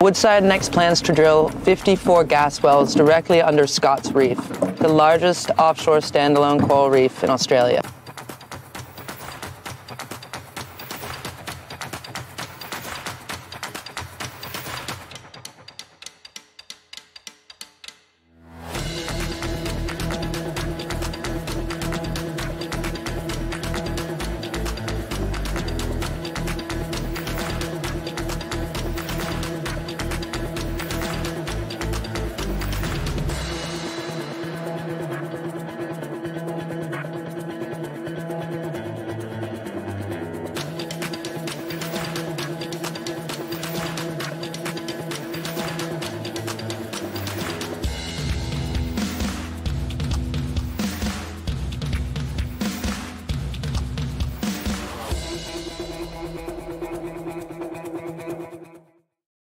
Woodside next plans to drill 54 gas wells directly under Scott's Reef, the largest offshore standalone coral reef in Australia.